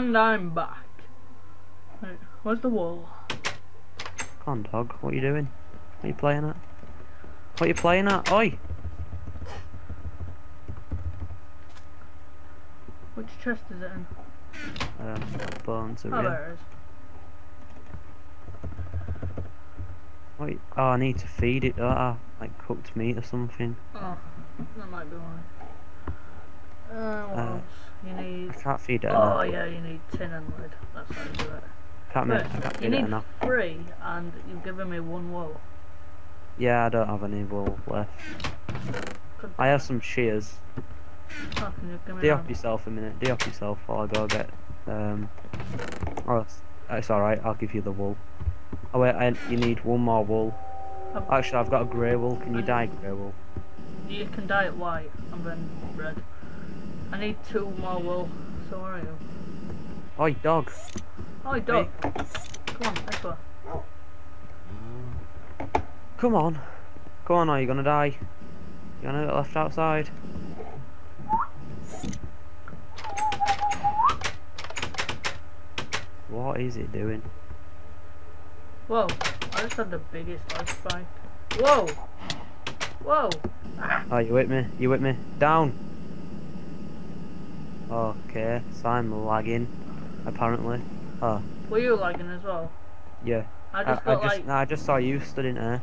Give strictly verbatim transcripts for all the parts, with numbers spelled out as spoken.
And I'm back. Right, where's the wall? Come on, dog, what are you doing? What are you playing at? What are you playing at? Oi! Which chest is it in? Um, bones over oh, here. There it is. Wait, oh, I need to feed it, uh, like cooked meat or something. Oh, that might be why. Uh, what uh, else? You need... I can't feed it. Oh, yeah, you need tin and lead. That's how you do it. Can't make, I can't feed it enough. You need three, and you've given me one wool. Yeah, I don't have any wool left. Could I have some shears. Oh, can you give me de-op yourself a minute, de-op yourself while I go get... Um, oh, it's, it's alright, I'll give you the wool. Oh wait, I, you need one more wool. Um, Actually, I've got a grey wool. Can you dye grey wool? You can dye it white and then red. I need two more wool. So where are you? Oi, dog. Oi, dog. Hey. Come on, that's what. Come on. Come on, are you gonna die? You gonna get left outside? What is it doing? Whoa, I just had the biggest ice spike. Whoa! Whoa! Ah. Oh, you with me? You with me? Down! Okay, so I'm lagging, apparently. Oh. Were you lagging as well? Yeah. I just, I, got I, just like... nah, I just saw you stood in there.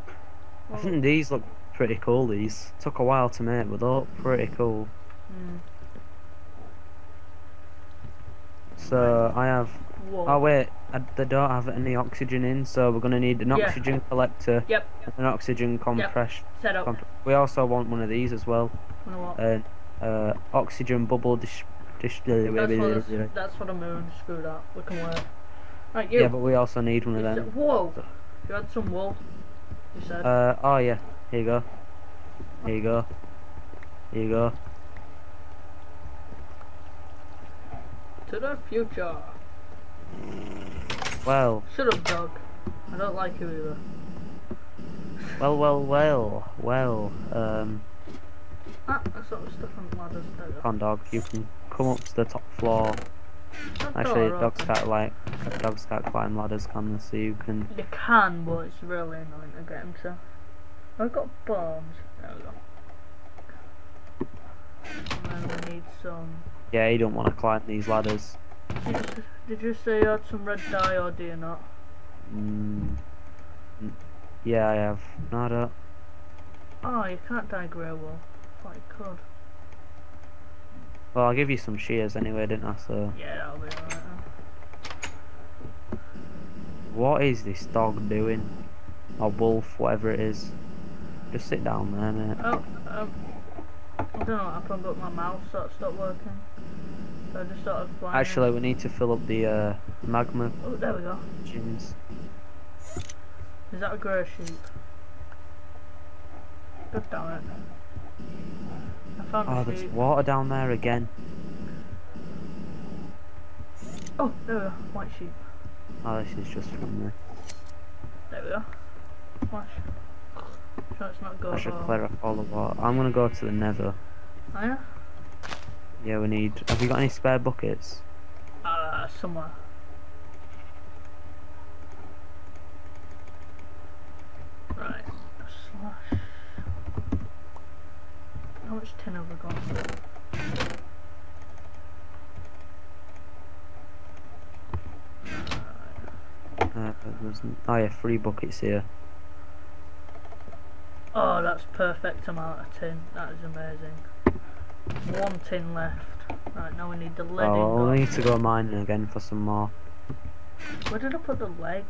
Whoa. I think these look pretty cool, these. Took a while to make, but they look pretty cool. Mm. So, I have... Whoa. Oh wait, I, they don't have any oxygen in, so we're going to need an yeah. oxygen collector, yep. Yep. an oxygen compress. Yep. Set up. Comp we also want one of these as well. An uh, uh, oxygen bubble dish. dish that's, what that's for the moon, screw that, we can work. Right, you. Yeah, but we also need one you of them. Said, whoa, so. You had some wool, you said. Uh, oh yeah, here you go. Here you go. Here you go. To the future. Well. Shut up, dog. I don't like you either. Well, well, well, well. Um. Ah, that's sort of stuff on ladders. There you go. Come on, dog. You can come up to the top floor. That's Actually, right, dogs can't like dogs can't climb ladders, can they? So you can. You can, but it's really annoying to get them to. I've got bombs. There we go. And then we need some. Yeah, you don't want to climb these ladders. Did you, did you say you had some red dye or do you not? Mm, yeah, I have. No, I don't. Oh, you can't dye grey wool. I thought you could. Well, I'll give you some shears anyway, didn't I? So. Yeah, that'll be alright then. What is this dog doing? Or wolf, whatever it is. Just sit down there, mate. Oh, um, I don't know what happened, but my mouse sort of stopped working. So I just started flying. Actually, we need to fill up the uh, magma. Oh, there we go. Gins. Is that a grey sheep? God damn it. I found oh, a there's sheep. Water down there again. Oh, there we go. White sheep. Oh, this is just from there. There we go. Flash. So it's not gold. I should clear up all the water. I'm going to go to the nether. Oh, yeah? Yeah, we need. Have you got any spare buckets? Uh, somewhere. Right. Slash. How much tin have we got? Uh, oh yeah, three buckets here. Oh, that's perfect amount of tin. That is amazing. One tin left. Right, now we need the lead. Oh, we need to go mining again for some more. Where did I put the leg?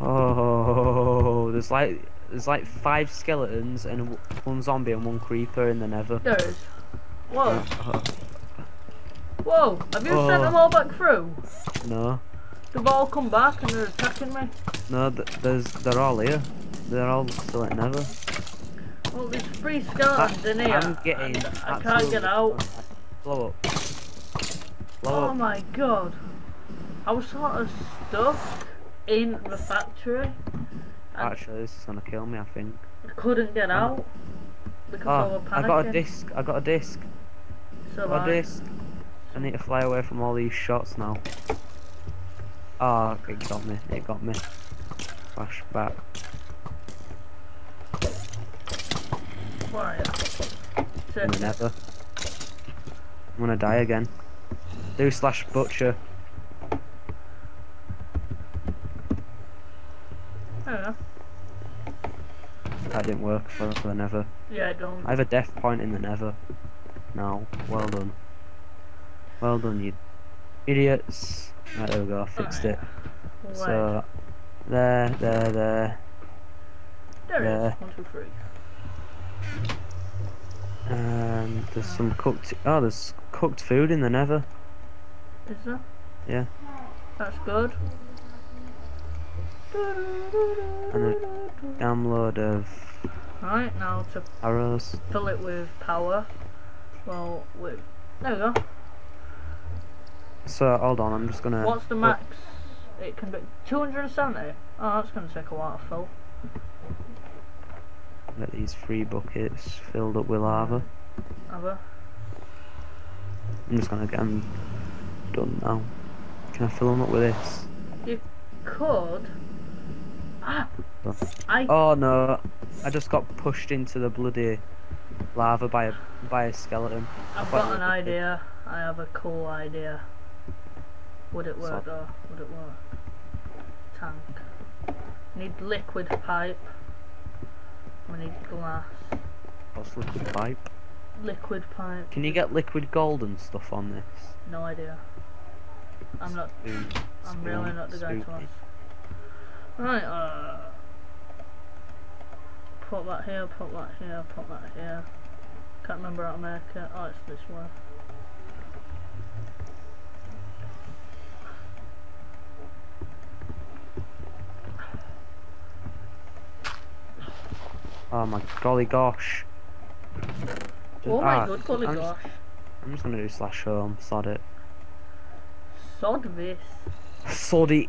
Oh, there's like there's like five skeletons and one zombie and one creeper in the nether. There is. Whoa. Oh. Whoa, have you oh. sent them all back through? No. They've all come back and they're attacking me. No, th there's they're all here. They're all still at nether. Well, there's three skeletons in here. I'm getting I can't get out. Blow up. Blow up. Oh my god. I was sort of stuck in the factory. Actually, this is gonna kill me, I think. I couldn't get out because oh, I was panicking. I got a disc. I got a disc. So I got a disc. I need to fly away from all these shots now. Oh, it got me, it got me. Flash back. Why? I'm never. I'm gonna die again. Do slash butcher. That didn't work for the nether. Yeah, I don't. I have a death point in the nether. No, well done. Well done, you idiots. Right, there we go, I fixed right. it. Right. So, there, there, there. There, there. It is. One, two, three. And there's some cooked. Oh, there's cooked food in the nether. Is there? Yeah. That's good. And a damn load of right now to arrows. Fill it with power. Well, with there we go. So hold on, I'm just gonna. What's the max? Look. It can be two hundred seventy. Oh, that's gonna take a while to fill. Get these three buckets filled up with lava. Lava. I'm just gonna get them done now. Can I fill them up with this? You could. Ah, I oh no! I just got pushed into the bloody lava by a by a skeleton. I've got an idea. I have a cool idea. Would it work though? Would it work? Tank. Need liquid pipe. We need glass. What's liquid pipe? Liquid pipe. Can you get liquid gold and stuff on this? No idea. I'm not. Spoon, I'm spoon, really not the guy to ask. Right, uh, put that here, put that here, put that here. Can't remember how to make it. Oh, it's this one. Oh my golly gosh. Just, oh my ah, good golly I'm gosh. Just, I'm just gonna do slash home, sod it. Sod this. Sod it.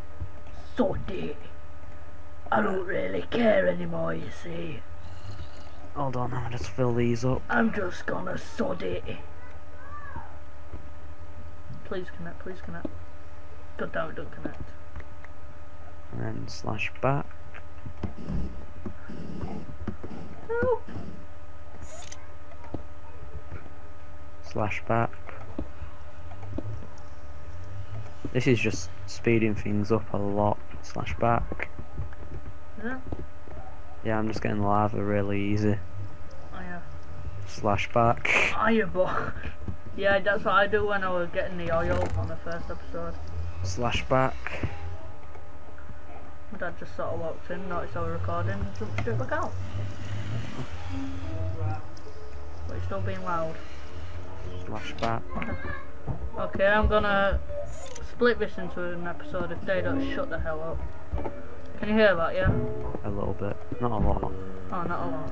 Sod it. I don't really care anymore, you see. Hold on, I'll just fill these up. I'm just gonna sod it. Please connect, please connect. God damn it, don't connect. And then slash back. Help. Slash back. This is just speeding things up a lot. Slash back. Yeah, I'm just getting lava really easy. Oh, yeah. Slash back. Oh, yeah, yeah, that's what I do when I was getting the oil on the first episode. Slash back. My dad just sort of walked in, noticed I was recording, and jumped straight back out. But it's still being loud. Slash back. Okay, I'm gonna split this into an episode if they don't shut the hell up. Can you hear that, yeah? A little bit. Not a lot. Oh, not a lot.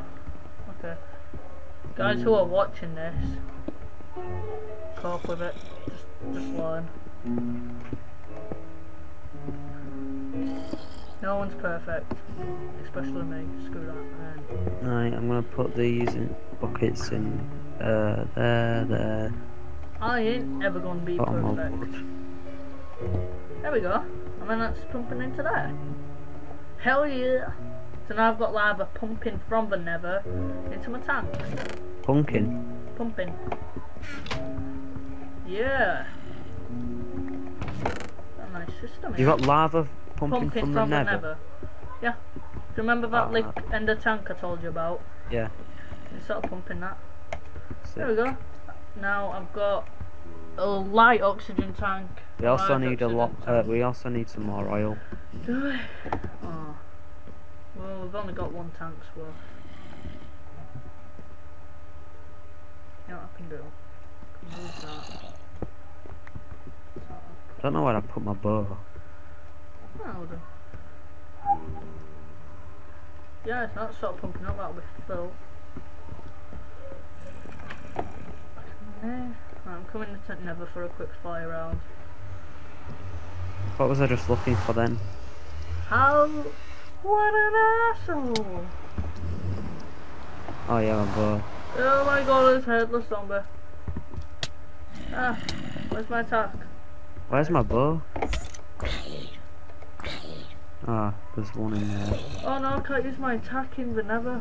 Okay. Guys mm. who are watching this, cope with it. Just, just learn. No one's perfect. Especially me. Screw that, man. Right, I'm gonna put these in buckets in uh, there, there. I ain't ever gonna be Bottom perfect. There we go. And then that's pumping into there. Hell yeah! So now I've got lava pumping from the nether into my tank. Pumping? Pumping. Yeah! What a nice system. You've got lava pumping, pumping from, from the, the nether? nether? Yeah. Do you remember that oh, lick no. ender tank I told you about? Yeah. It's sort of pumping that. Sick. There we go. Now I've got a light oxygen tank. We also need a lot. Uh, we also need some more oil. Do we? Oh. Well, we've only got one tank's worth. You know what I can do? I can move that. I don't know where I put my bow. Oh, yeah, it's not sort of pumping up. That'll be full. Right, I'm coming to tent never for a quick fire round. What was I just looking for then? How? What an asshole! Oh yeah, my boy. Oh my god, it's headless zombie. Ah. Where's my talk? Where's my bow? Ah, there's one in there. Oh no, I can't use my attack in the nether.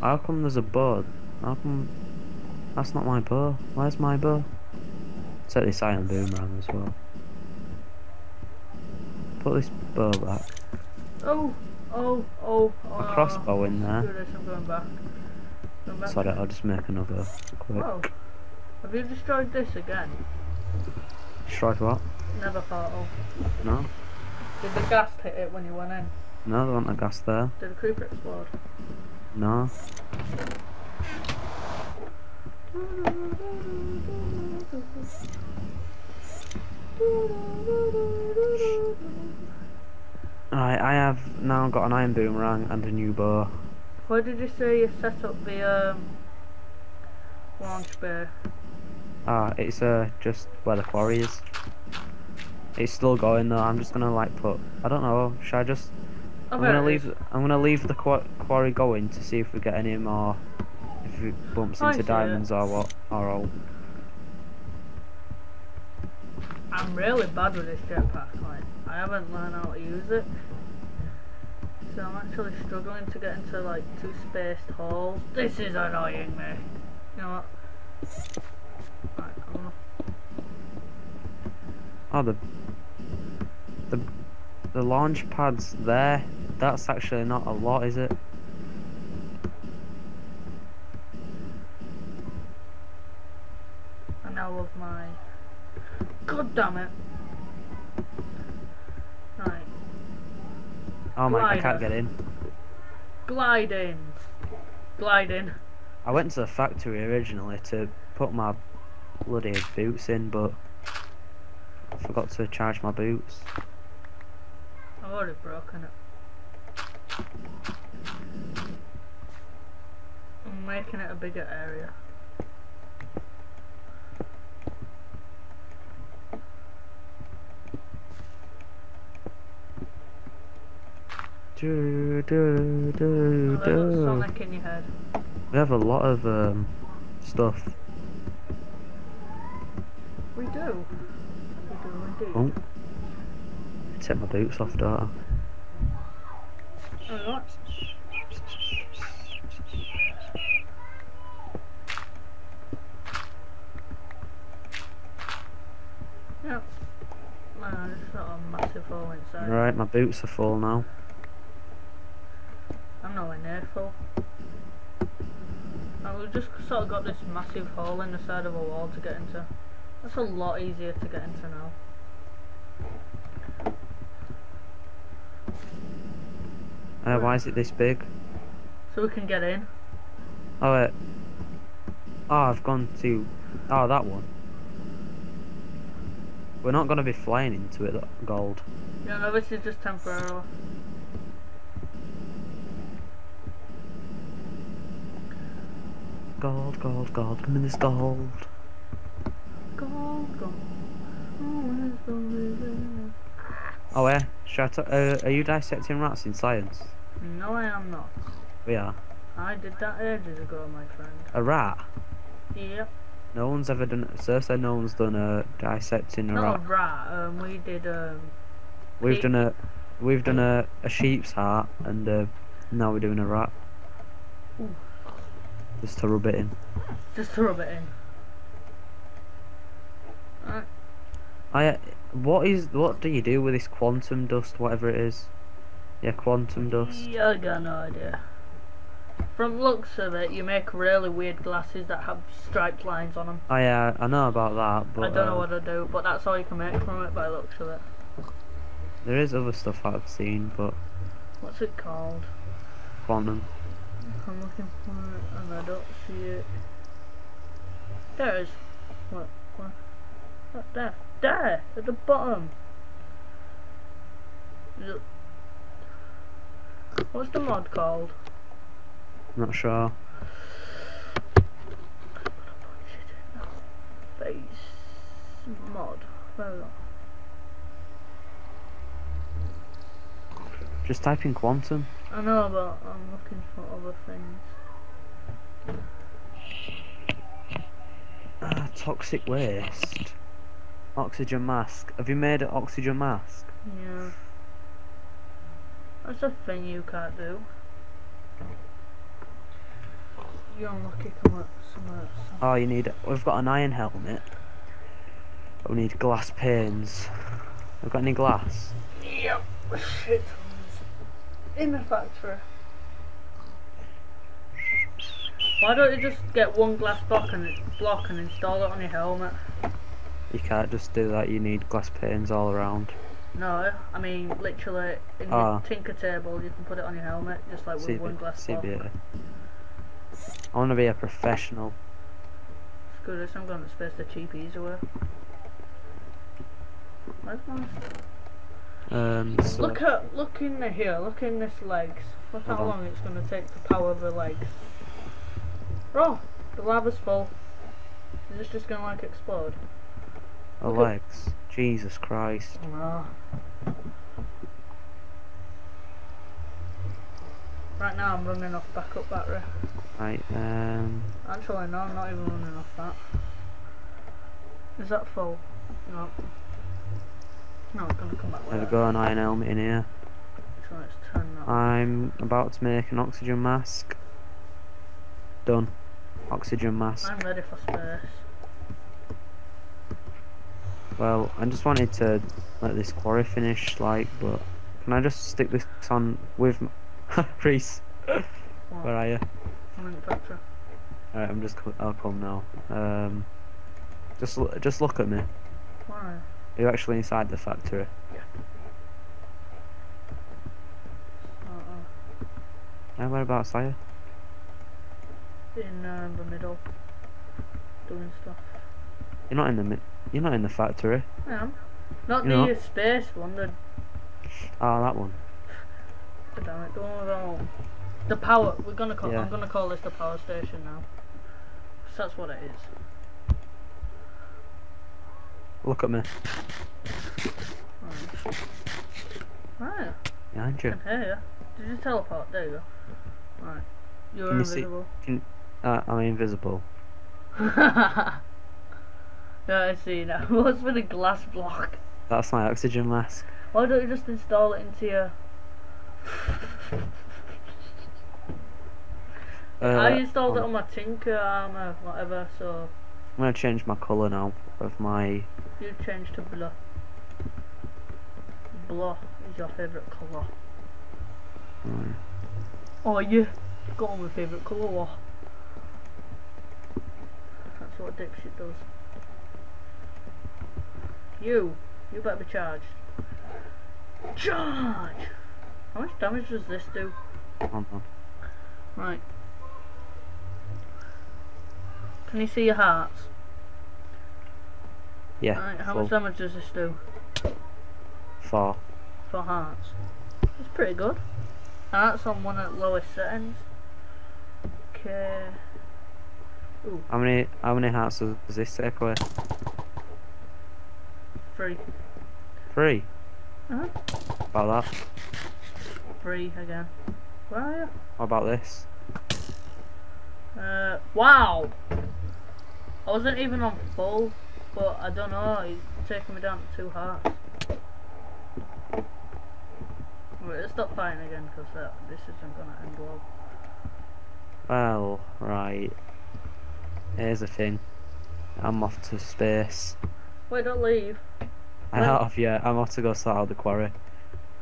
How come there's a bow? How come... That's not my bow. Where's my bow? Set this iron boomerang as well. Put this bow back. Oh! Oh! Oh! oh a crossbow in there. Goodness, I'm going back. I'm back Sorry, again. I'll just make another quick. Whoa. Have you destroyed this again? Destroyed what? Never portal. No. Did the gas hit it when you went in? No, there wasn't a gas there. Did the creeper explode? No. Alright, I have now got an iron boomerang and a new bow. Where did you say you set up the um, launch bay? Ah, it's uh, just where the quarry is. It's still going though. I'm just gonna like put. I don't know. Should I just? Okay. I'm gonna leave. I'm gonna leave the qu quarry going to see if we get any more. If it bumps into diamonds it. or what? Or all. I'm really bad with this jetpack. Like I haven't learned how to use it, so I'm actually struggling to get into like two spaced holes. This is annoying me. You know what? Right, I'm gonna... Oh, the. The, the launch pad's there. That's actually not a lot, is it? And I love my... God damn it! Right. Oh my, I can't get in. Glide in! Glide in! I went to the factory originally to put my bloody boots in, but I forgot to charge my boots. I've already broken it. I'm making it a bigger area. Do, do, do, do. Sonic in your head. We have a lot of um, stuff. We do. Oh, I take my boots off, don't I? Alright. Yep. Man, it's not a massive hole inside. Right, my boots are full now. I'm nowhere near full. I've just sort of got this massive hole in the side of a wall to get into. That's a lot easier to get into now. Uh, why is it this big? So we can get in. Oh, wait. Oh, I've gone to... Oh, that one. We're not going to be flying into it, gold. Yeah, no, this is just temporary. Gold, gold, gold. Come in this gold. Gold, gold. Oh, the oh yeah, shut up. Uh, are you dissecting rats in science? No, I am not. We are. I did that ages ago, my friend. A rat? Yeah. No one's ever done. Sir said no one's done a dissecting a not rat. Not a rat. Um, we did. Um, we've sheep. done a. We've done a, a sheep's heart, and uh, now we're doing a rat. Ooh. Just to rub it in. Just to rub it in. Alright. I. What is? What do you do with this quantum dust? Whatever it is. Yeah, quantum dust. Yeah, I got no idea. From looks of it, you make really weird glasses that have striped lines on them. I uh, I know about that, but I don't uh, know what I do. But that's all you can make from it by looks of it. There is other stuff I've seen, but. What's it called? Quantum. I'm looking for it and I don't see it. There it is. What? What? Right there. There! At the bottom! What's the mod called? Not sure. Base mod. Where is that? Just type in quantum. I know, but I'm looking for other things. Ah, toxic waste. Oxygen mask. Have you made an oxygen mask? Yeah. That's a thing you can't do. You're unlucky. Come up somewhere else. Oh, you need. We've got an iron helmet. But we need glass panes. We've got any glass? Yep. Shit. In the factory. Why don't you just get one glass block and block and install it on your helmet? You can't just do that. You need glass panes all around. No, I mean literally in your oh. Tinker Table, you can put it on your helmet just like with C B one glass block. C B A. I want to be a professional. Screw this! I'm going to space the cheapies away. Where's one? Um, so look at look in the here. Look in this legs. Look how long on. it's going to take to power the legs. Oh, the lava's full. Is this just gonna like explode? The legs. Jesus Christ. No. Right now I'm running off backup battery. Right, um... Actually no, I'm not even running off that. Is that full? No. No, it's gonna come back later. There we go, an iron helmet in here. So let's turn that I'm about to make an oxygen mask. Done. Oxygen mask. I'm ready for space. Well, I just wanted to let this quarry finish, like, but can I just stick this on with my Reese? Where are you? I'm in the factory. Alright, I'm just coming. I'll come now. Um, just, just look at me. Why? Are you actually inside the factory? Yeah. Uh-uh. Hey, whereabouts are you? In uh, the middle, doing stuff. You're not in the mi You're not in the factory. I am. Not you're the not. space one. The ah, oh, that one. Damn it! Don't worry about one. The power. We're gonna call. Yeah. I'm gonna call this the power station now. So that's what it is. Look at me. Right. Right. Behind you. I can hear you. Did you teleport? There you go. Right. You're can invisible. You see, can, Uh, I'm invisible. Yeah, I see now. What's with a glass block? That's my oxygen mask. Why don't you just install it into your... uh, I installed um, it on my Tinker armour, whatever, so... I'm going to change my colour now of my... You change to blue. Blue is your favourite colour. Mm. Oh, yeah. Got on my favourite colour. That's what a dipshit does. You! You better be charged. Charge! How much damage does this do? Uh-huh. Right. Can you see your hearts? Yeah. Right, how full. much damage does this do? Four. Four hearts. That's pretty good. Hearts on one at lowest settings. Okay. Ooh. How many how many hearts does this take away? Three. Three? Uh-huh. About that. Three again. Where are you? What about this? Uh wow. I wasn't even on full, but I don't know, he's taking me down to two hearts. Wait, let's stop fighting again because uh, this isn't gonna end well. Well, right. Here's the thing. I'm off to space. Wait, don't leave. I'm out of here. I'm off to go sort out the quarry.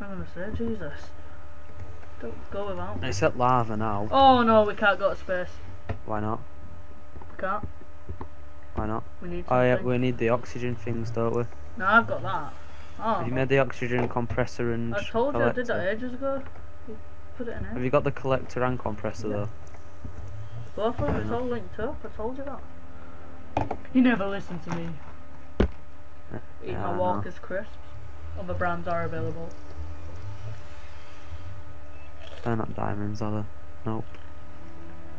I'm gonna say, Jesus. Don't go without me. It's at lava now. Oh no, we can't go to space. Why not? We can't. Why not? We need something. Oh yeah, we need the oxygen things, don't we? No, I've got that. Oh. Have you made the oxygen compressor and I told you collector? I did that ages ago. You put it in here. Have you got the collector and compressor yeah. though? Both of them, it's all linked up, I told you that. You never listen to me. Yeah, Eat my Walker's crisps. Other brands are available. They're not diamonds, are they? Nope.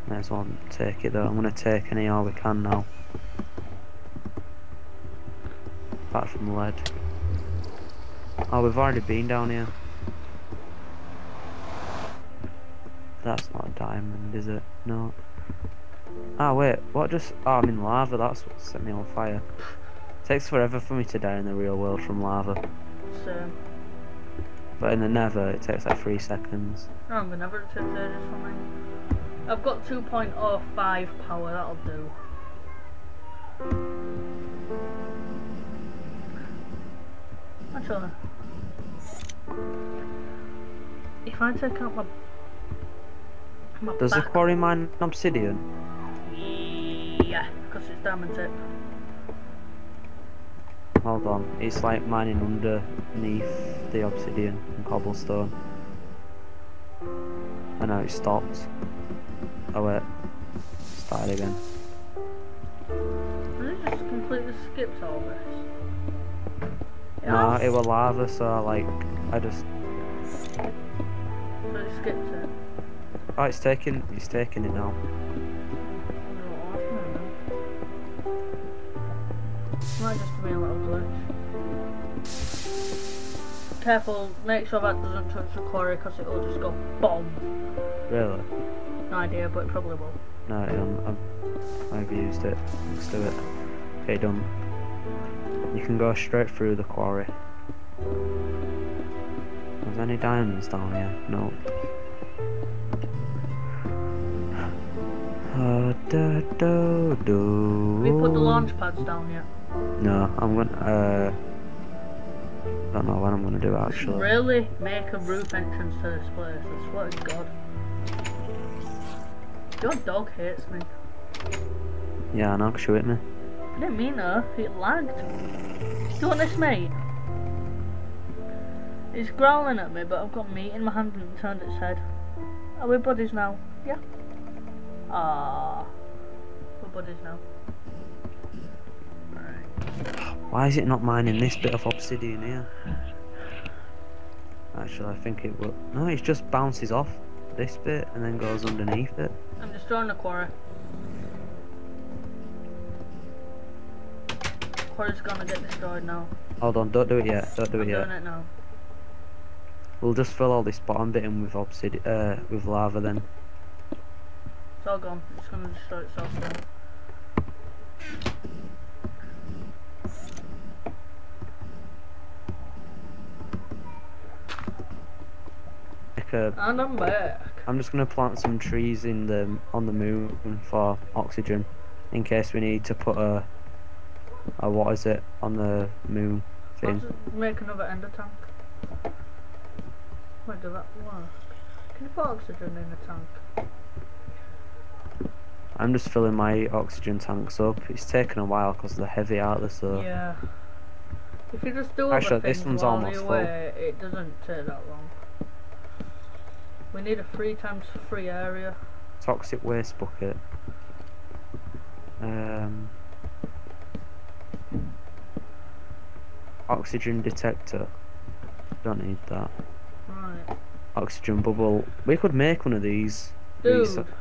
May as well take it though. I'm going to take any all we can now. Apart from lead. Oh, we've already been down here. That's not a diamond, is it? No. Ah, wait, what just... Oh, I'm in lava, that's what set me on fire. Takes forever for me to die in the real world from lava. Sure. But in the nether, it takes like three seconds. No, in the nether, it takes ages for me. I've got two point oh five power, that'll do. Actually, if I take out my, my does back, the quarry mine obsidian? Yeah, because it's diamond tip. Hold on, it's like mining underneath the obsidian and cobblestone. I know it stopped. Oh wait, start again. Did it just completely skip all this? It no, has... it was lava, so like I just. So it skipped it. Oh, it's taking, it's taking it now. Might just be a little glitch. Careful, make sure that doesn't touch the quarry because it will just go bomb. Really? No idea, but it probably will. No, I've, I've used it. Let's do it. Okay, done. You can go straight through the quarry. Are there any diamonds down here? No. Uh, da, da, da. Have you put the launch pads down yet? No, I'm gonna, uh, I don't know what I'm gonna do actually. Really? Make a roof entrance to this place, I swear to God. Your dog hates me. Yeah, I know, she hit me. I didn't mean her, it lagged. Do you want this, mate? It's growling at me, but I've got meat in my hand and it turned its head. Are we buddies now? Yeah. Ah, we're buddies now. Why is it not mining this bit of obsidian here? Actually, I think it will. No, it just bounces off this bit and then goes underneath it. I'm destroying the quarry. Quarry's gonna get destroyed now. Hold on, don't do it yet. Don't do it yet. I'm doing it now. We'll just fill all this bottom bit in with obsidian, uh, with lava then. It's all gone. It's gonna destroy itself now. A, and I'm back. I'm just gonna plant some trees in the on the moon for oxygen, in case we need to put a, a what is it on the moon thing. I'll just make another ender tank. Wait, does that work? Can you put oxygen in a tank? I'm just filling my oxygen tanks up. It's taken a while because they're heavy, aren't they? So yeah. If you just do actually, this one's almost full. It doesn't take that long. We need a three times three area. Toxic waste bucket. Um, oxygen detector. Don't need that. Right. Oxygen bubble. We could make one of these. Dude, these, there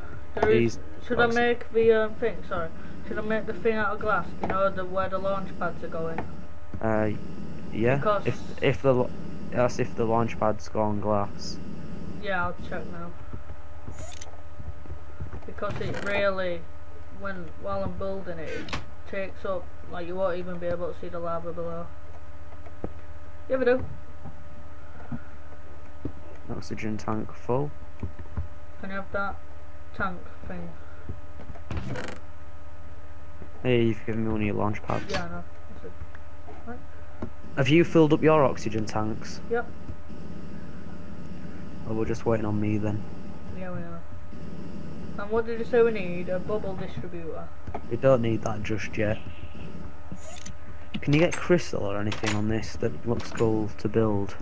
these is, should I make the um, thing? Sorry. Should I make the thing out of glass? You know, the where the launch pads are going. Uh, yeah. Because if if the that's if the launch pads go on glass. Yeah, I'll check now. Because it really, when while I'm building it, it takes up, like you won't even be able to see the lava below. You ever do? Oxygen tank full. Can you have that tank thing? Hey, you've given me one of your launch pads. Yeah, I know. Right. Have you filled up your oxygen tanks? Yep. Oh, we're just waiting on me then. Yeah, we are. And what did you say we need? A bubble distributor. We don't need that just yet. Can you get crystal or anything on this that looks cool to build?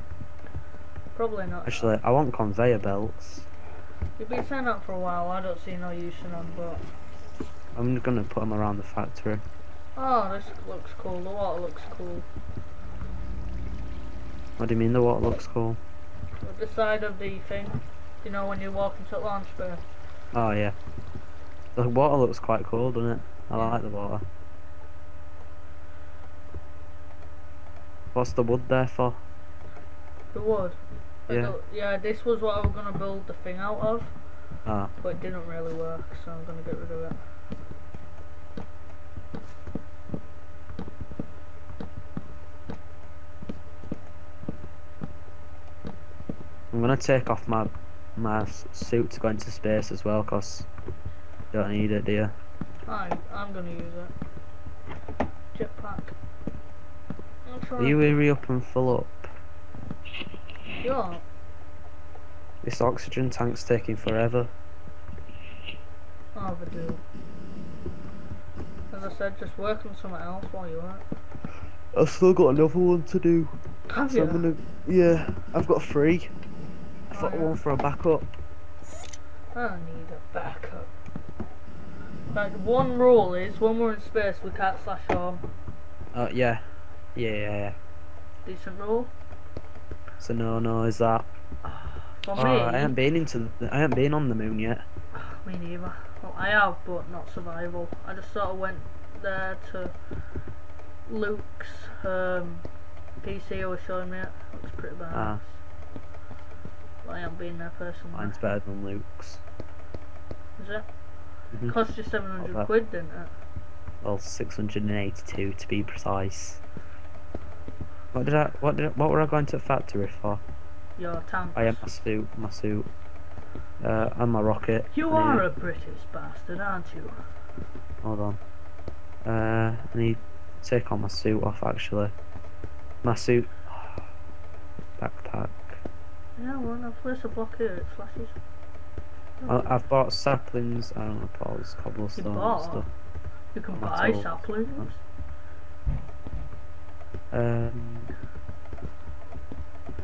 Probably not. Actually, I want conveyor belts. You've been saying that for a while, I don't see no use in them, but... I'm gonna put them around the factory. Oh, this looks cool. The water looks cool. What do you mean the water looks cool? At the side of the thing, you know, when you walk into the launch bay. Oh yeah. The water looks quite cool, doesn't it? I yeah. like the water. What's the wood there for? The wood? Yeah. The, yeah, this was what I was going to build the thing out of. Ah. But it didn't really work, so I'm going to get rid of it. I'm gonna take off my my suit to go into space as well, cause you don't need it, do you? I I'm gonna use it. Jetpack. Are you hurry up and fill up? Sure. This oxygen tank's taking forever. Oh, they do. As I said, just work on something else while you're at it. I've still got another one to do. Have so you? I'm gonna, yeah, I've got three. I've got oh, yeah. one for a backup. I need a backup. Like, one rule is when we're in space, we can't slash on. Uh, yeah. Yeah, yeah, yeah. Decent rule. So no, no, is that? For me, oh, I haven't been into, the, I haven't been on the moon yet. Me neither. Well, I have, but not survival. I just sort of went there to Luke's um, P C. I was showing me it. Looks pretty bad. Ah. But I haven't been there personally. Mine's better than Luke's. Is it? Mm-hmm. Cost you seven hundred quid, didn't it? Well, six hundred and eighty-two to be precise. What did I? What did? I, what were I going to a factory for? Your tank. I am my suit. My suit. Uh, and my rocket. You I are need... a British bastard, aren't you? Hold on. Uh, I need to take all my suit off actually. My suit. Oh, backpack. Yeah, well, I'll place a block here, it flashes. Oh. I've bought saplings, I don't know about all this cobblestone you bought? And stuff. You can Not buy saplings? Um.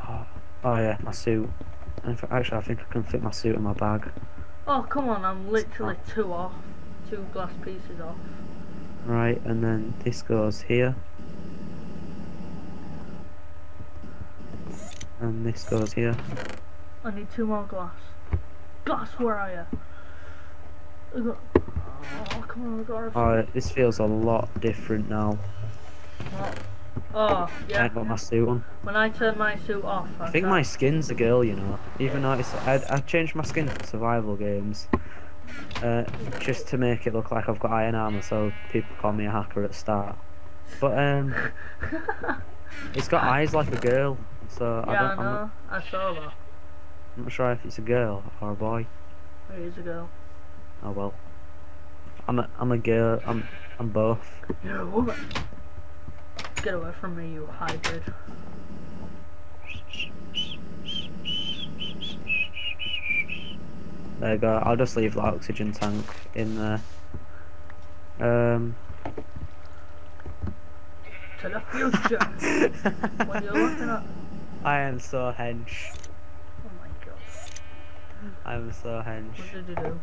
Oh, oh yeah, my suit. Actually, I think I can fit my suit in my bag. Oh, come on, I'm literally two off. Two glass pieces off. Right, and then this goes here. And this goes here. I need two more glass. Glass, where are you? Got... Oh, come on, I've got everything. Alright, this feels a lot different now. What? Oh, yeah. I got my suit on. When I turn my suit off, I, I think my skin's a girl, you know. Even though it's, I, I changed my skin for survival games, uh, just to make it look like I've got iron armor, so people call me a hacker at the start. But um, it's got eyes like a girl, so yeah, I don't. I know. I'm not, I saw that. I'm not sure if it's a girl or a boy. It is a girl. Oh well. I'm a, I'm a girl. I'm, I'm both. You're a woman. Get away from me, you hybrid. There you go. I'll just leave the oxygen tank in there. Um. To the future! What are you looking at? I am so hench. Oh my god. I am so hench. What did you do?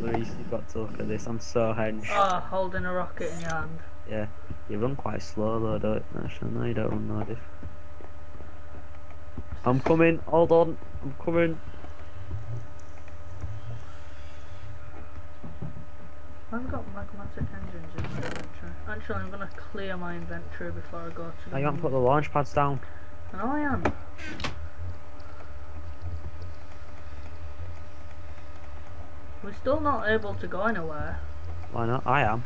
Luis, you've got to look at this. I'm so hench. Oh, holding a rocket in your hand. Yeah, you run quite slow though, don't you? Actually, no, you don't run that. If I'm coming, hold on, I'm coming. I've got magmatic engines in my inventory. Actually, I'm gonna clear my inventory before I go to. I can't put the launch pads down. I know I am. We're still not able to go anywhere. Why not? I am.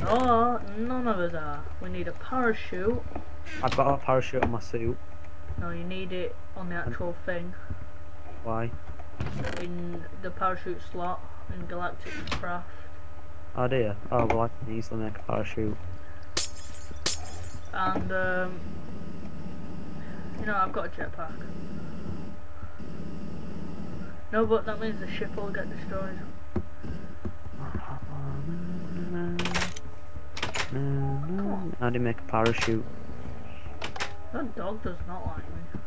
No, none of us are. We need a parachute. I've got a parachute on my suit. No, you need it on the actual and thing. Why? In the parachute slot in Galactic Craft. Oh dear. Oh well, I can easily make a parachute. And um, you know, I've got a jetpack. No, but that means the ship will get destroyed. How do you make a parachute? That dog does not like me.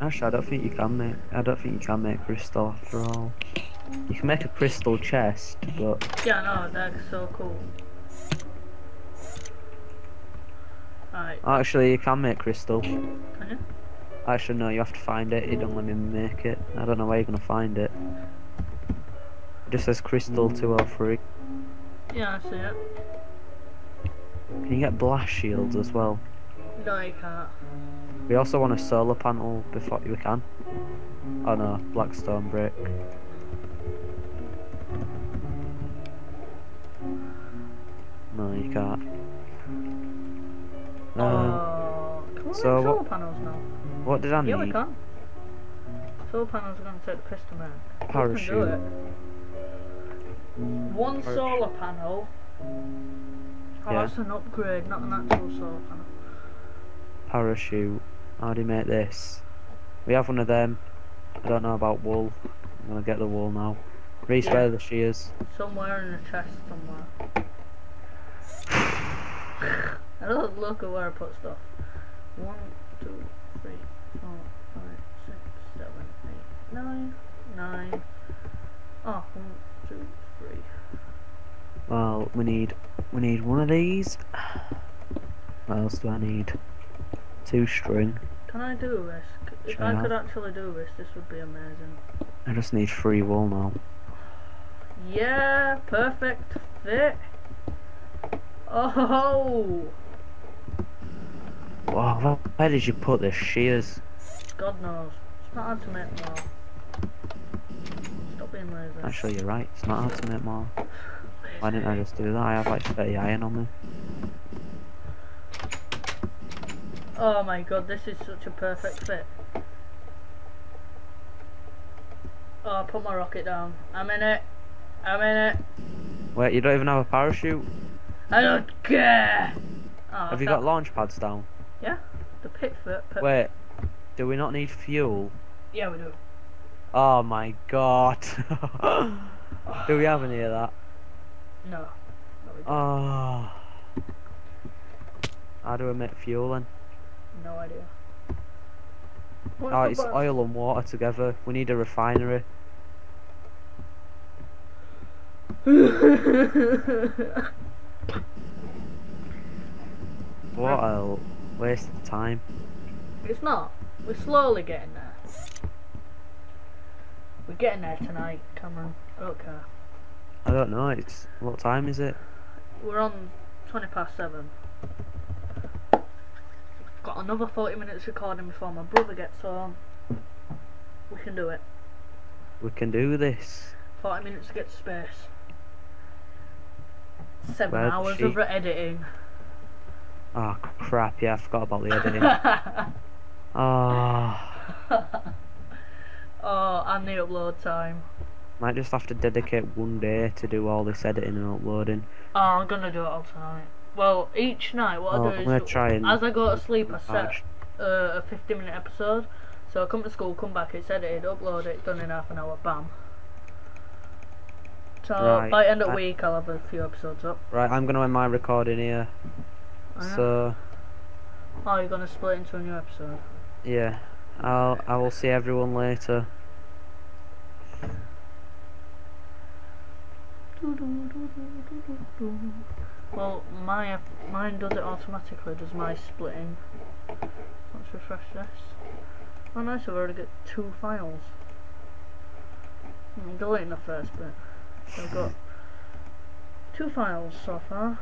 Actually, I don't think you can make. I don't think you can make crystal after all. You can make a crystal chest, but yeah, no, that's so cool. Alright. Actually, you can make crystal. Can you? Actually, no. You have to find it. You don't let me make it. I don't know where you're gonna find it. It just says crystal two oh three. Yeah, I see it. Can you get blast shields as well? No, you can't. We also want a solar panel before we can. Oh no, blackstone brick. No, you can't. Um, oh, can we make solar panels now? What did I need? Yeah, we can. Solar panels are going to take the piston back. Parachute. We can do it. One Parachute. solar panel. Oh, yeah. That's an upgrade, not an actual solar panel. Parachute. How do you make this? We have one of them. I don't know about wool. I'm going to get the wool now. Reese, yeah. Where the shears? Somewhere in the chest, somewhere. I don't look at where I put stuff. One, two, three, four, five, six, seven, eight, nine, nine. Oh, one, two, three. Well, we need we need one of these. What else do I need? Two string. Can I do this? If Shall I could I? actually do this, this would be amazing. I just need free wool now. Yeah, perfect fit. Oh. Wow, where did you put the shears? God knows. It's not hard to make more. Stop being lazy. Actually, you're right. It's not hard to make more. Why didn't I just do that? I have like thirty iron on me. Oh my god, this is such a perfect fit. Oh, I put my rocket down. I'm in it. I'm in it. Wait, you don't even have a parachute? I don't care. Oh, have you got launch pads down? Yeah, the pit fit. Wait, do we not need fuel? Yeah, we do. Oh my god. Do we have any of that? No. Oh. How do we make fuel then? No idea. What's oh, it's button? Oil and water together. We need a refinery. What else? Waste of time. It's not. We're slowly getting there. We're getting there tonight, Cameron. Okay. I don't know. It's what time is it? We're on twenty past seven. Got another forty minutes recording before my brother gets home. We can do it. We can do this. Forty minutes to get to space. Seven Where'd hours she... of editing. Oh crap! Yeah, I forgot about the editing. Oh. Oh, and the upload time. Might just have to dedicate one day to do all this editing and uploading. Oh, I'm gonna do it all tonight. Well, each night what oh, I do I'm is try and as I go to sleep I set uh, a fifty minute episode. So I come to school, come back, it's edited, upload it, done in half an hour, bam. So right. by end of I... week I'll have a few episodes up. Right, I'm gonna end my recording here. Right. So oh, you're gonna split into a new episode. Yeah. I'll I will see everyone later. Well, my mine does it automatically. Does my splitting? Let's refresh this. Oh, nice! I've already got two files. I'm deleting the first bit. So I've got two files so far.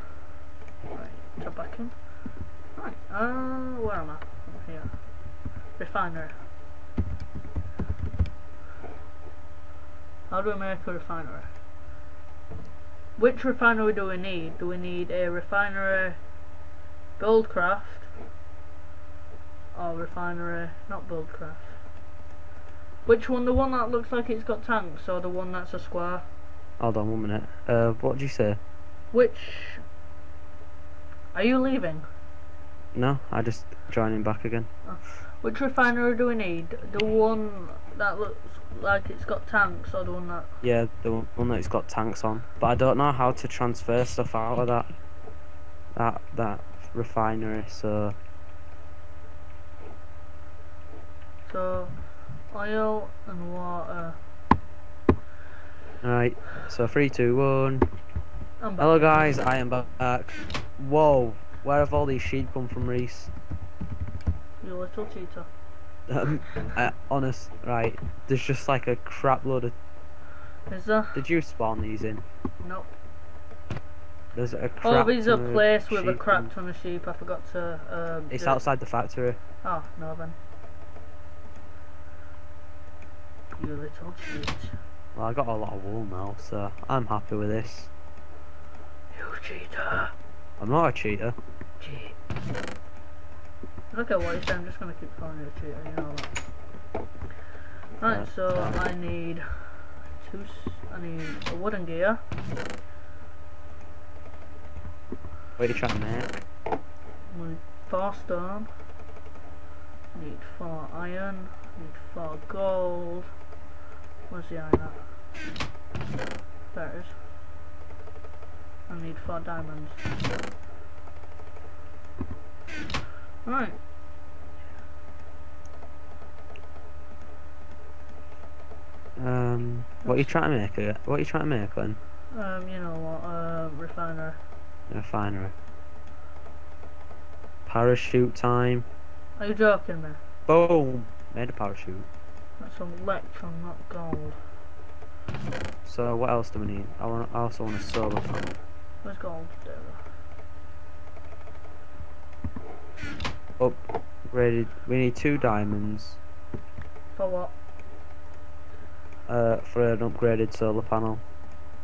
Right, tab back in. Right, uh, where am I? I'm here. Refinery. How do we make a refinery? Which refinery do we need? Do we need a refinery Build Craft or refinery not Build Craft? Which one? The one that looks like it's got tanks or the one that's a square? Hold on one minute. Uh, what did you say? Which... Are you leaving? No, I just joining back again. Oh. Which refinery do we need? The one that looks like it's got tanks or the one that... Yeah, the one that it's got tanks on. But I don't know how to transfer stuff out of that that that refinery, so... So, oil and water. Alright, so three, two, one. Hello guys, I am back. Whoa, where have all these sheep come from, Reese? You little cheater. Um, uh, honest, right, there's just like a crap load of... Is there? Did you spawn these in? Nope. There's a crap Oh, these are placed with a crap ton of sheep, I forgot to... Um, it's outside it. the factory. Oh, no then. You little cheat. Well, I got a lot of wool now, so I'm happy with this. You cheater! I'm not a cheater. Cheat. I don't care what you say, I'm just going to keep calling you a cheater, you know that. Right, so I need two, I need a wooden gear. What are you trying to make? I need four stone, I need four iron, I need four gold. Where's the iron at? There it is. I need four diamonds. Right. Um, what are you trying to make it? What are you trying to make then? Um, you know what? Uh, refinery. Refinery. Parachute time. Are you joking me? Boom! Made a parachute. That's electron, not gold. So what else do we need? I want. I also want a solar panel. Where's gold? There. Upgraded. We need two diamonds. For what? Uh, for an upgraded solar panel.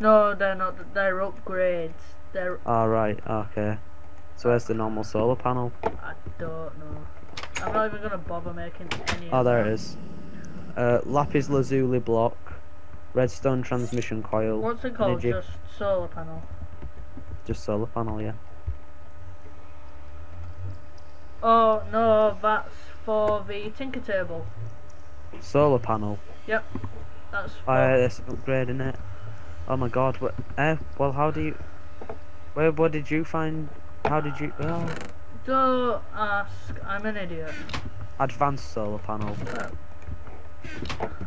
No, they're not. They're upgrades. They're. All right. Okay. So where's the normal solar panel? I don't know. I'm not even gonna bother making any. Oh, there it is. Uh, lapis lazuli block, redstone transmission coil. What's it called? Energy. Just solar panel. Just solar panel, yeah. Oh no, that's for the Tinker Table. Solar panel. Yep, that's. For... Oh, yeah, that's upgrading it. Oh my God! What? Eh? Well, how do you? Where? What did you find? How did you? Oh. Don't ask. I'm an idiot. Advanced solar panel. Uh,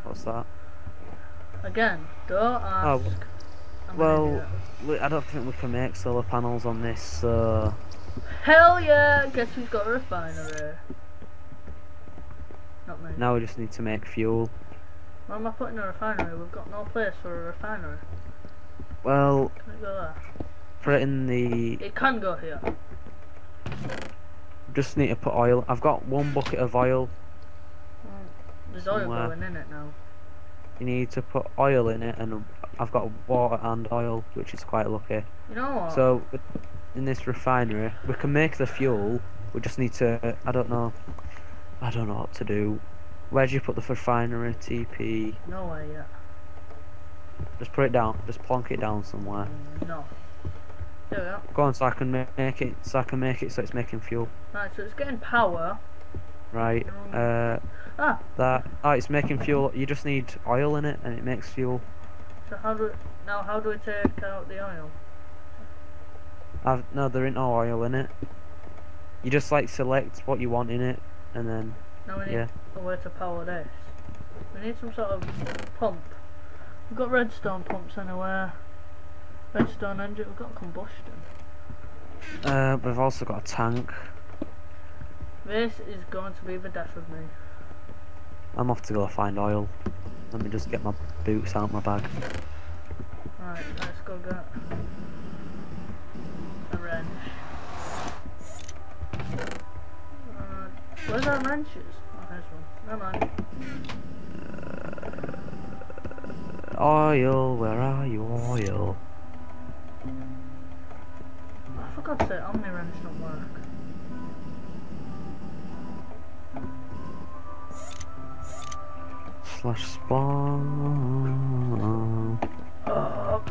What's that? Again, don't ask. Oh. I'm well, we, I don't think we can make solar panels on this. So... Hell yeah! Guess who's got a refinery? Not me. Now we just need to make fuel. Why am I putting a refinery? We've got no place for a refinery. Well, can it go there? Put it in the. It can go here. Just need to put oil. I've got one bucket of oil. There's oil somewhere. Going in it now. You need to put oil in it, and I've got water and oil, which is quite lucky. You know what? So, in this refinery, we can make the fuel. We just need to. I don't know. I don't know what to do. Where do you put the refinery? T P. Nowhere yet. Just put it down. Just plonk it down somewhere. No. There we are. Go on, so I can make it. So I can make it. So it's making fuel. Right. So it's getting power. Right. Uh. Ah. That. Oh, it's making fuel. You just need oil in it, and it makes fuel. So how do now? How do we take out the oil? I've, no, there ain't no oil in it. You just like select what you want in it, and then now we need yeah. a way to power this. We need some sort of pump. We've got redstone pumps anywhere. Redstone engine. We've got combustion. Uh, we've also got a tank. This is going to be the death of me. I'm off to go find oil. Let me just get my boots out of my bag. Alright, let's go get. A wrench. Uh, where's our wrenches? Oh, there's one. Never mind. Uh, oil, where are you, oil? I forgot to say, Omni wrench don't work. Slash spawn. Oh.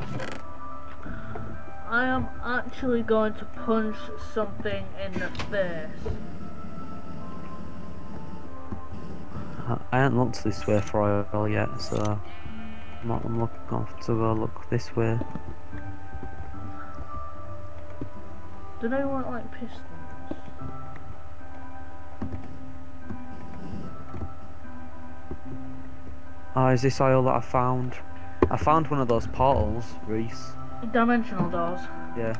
I am actually going to punch something in the face. I haven't looked this way for oil yet, so I'm not looking off to go look this way. Do they want like pistons? Oh, is this oil that I found? I found one of those portals, Reese. Dimensional doors. Yeah.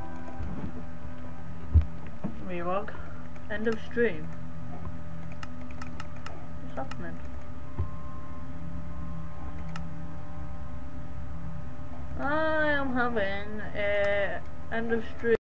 Rerog. End of stream. What's happening? I am having a end of stream.